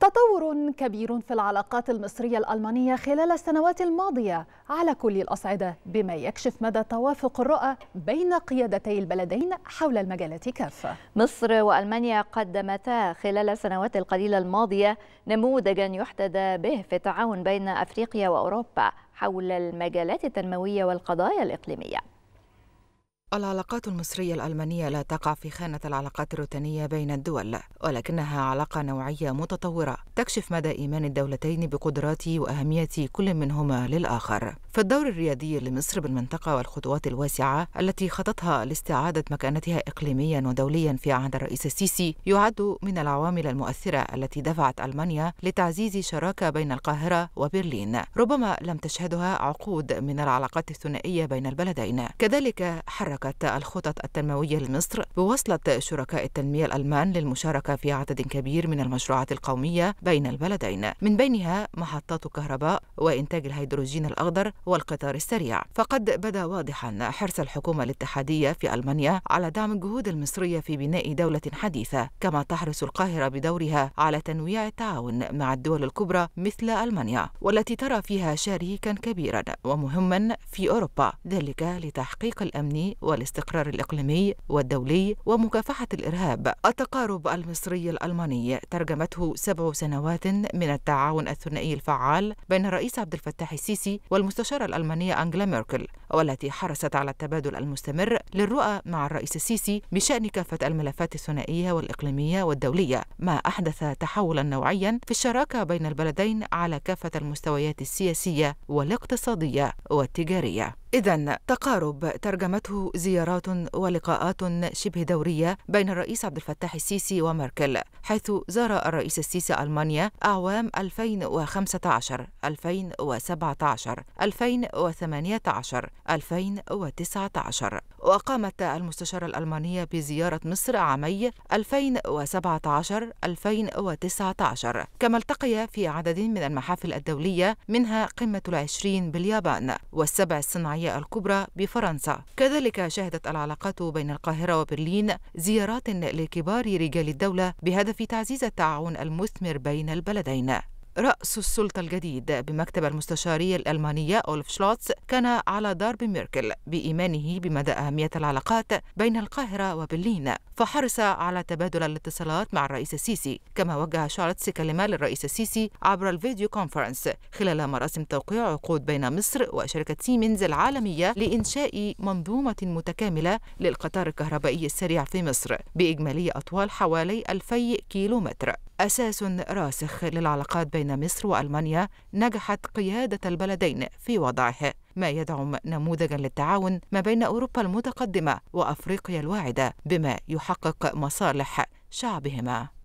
تطور كبير في العلاقات المصرية الألمانية خلال السنوات الماضية على كل الأصعدة، بما يكشف مدى توافق الرؤى بين قيادتي البلدين حول المجالات كافة. مصر وألمانيا قدمتا خلال السنوات القليلة الماضية نموذجا يحتذى به في التعاون بين أفريقيا وأوروبا حول المجالات التنموية والقضايا الإقليمية. العلاقات المصرية الألمانية لا تقع في خانة العلاقات الروتينية بين الدول، ولكنها علاقة نوعية متطورة تكشف مدى إيمان الدولتين بقدرات وأهمية كل منهما للآخر. فالدور الريادي لمصر بالمنطقة والخطوات الواسعة التي خطتها لاستعادة مكانتها إقليميا ودوليا في عهد الرئيس السيسي يعد من العوامل المؤثرة التي دفعت ألمانيا لتعزيز شراكة بين القاهرة وبرلين ربما لم تشهدها عقود من العلاقات الثنائية بين البلدين. كذلك حركت الخطط التنموية لمصر بوصلة شركاء التنمية الألمان للمشاركة في عدد كبير من المشروعات القومية بين البلدين، من بينها محطات الكهرباء وإنتاج الهيدروجين الأخضر والقطار السريع. فقد بدا واضحا حرص الحكومة الاتحادية في ألمانيا على دعم الجهود المصرية في بناء دولة حديثة، كما تحرص القاهرة بدورها على تنويع التعاون مع الدول الكبرى مثل ألمانيا، والتي ترى فيها شريكا كبيرا ومهما في أوروبا، ذلك لتحقيق الأمن والاستقرار الإقليمي والدولي ومكافحة الإرهاب. التقارب المصري الألماني ترجمته 7 سنوات من التعاون الثنائي الفعال بين الرئيس عبد الفتاح السيسي والمستشارة الألمانية أنجلا ميركل، والتي حرصت على التبادل المستمر للرؤى مع الرئيس السيسي بشأن كافة الملفات الثنائية والإقليمية والدولية، ما أحدث تحولا نوعيا في الشراكة بين البلدين على كافة المستويات السياسية والاقتصادية والتجارية. إذن تقارب ترجمته زيارات ولقاءات شبه دورية بين الرئيس عبد الفتاح السيسي وميركل، حيث زار الرئيس السيسي ألمانيا أعوام 2015 2017 2018 2019، وقامت المستشارة الألمانية بزيارة مصر عامي 2017 2019، كما التقيا في عدد من المحافل الدولية منها قمة ال20 باليابان والسبع الصناعية الكبرى بفرنسا. كذلك شهدت العلاقات بين القاهرة وبرلين زيارات لكبار رجال الدولة بهدف تعزيز التعاون المثمر بين البلدين. رأس السلطة الجديد بمكتب المستشارية الألمانية أولف شلوتس كان على ضرب ميركل بإيمانه بمدى أهمية العلاقات بين القاهرة وبرلين، فحرص على تبادل الاتصالات مع الرئيس السيسي، كما وجه شلوتس كلمة للرئيس السيسي عبر الفيديو كونفرنس خلال مراسم توقيع عقود بين مصر وشركة سيمنز العالمية لإنشاء منظومة متكاملة للقطار الكهربائي السريع في مصر بإجمالية أطوال حوالي 2000 كيلومتر. أساس راسخ للعلاقات بين مصر وألمانيا نجحت قيادة البلدين في وضعه، ما يدعم نموذجا للتعاون ما بين أوروبا المتقدمة وأفريقيا الواعدة بما يحقق مصالح شعبهما.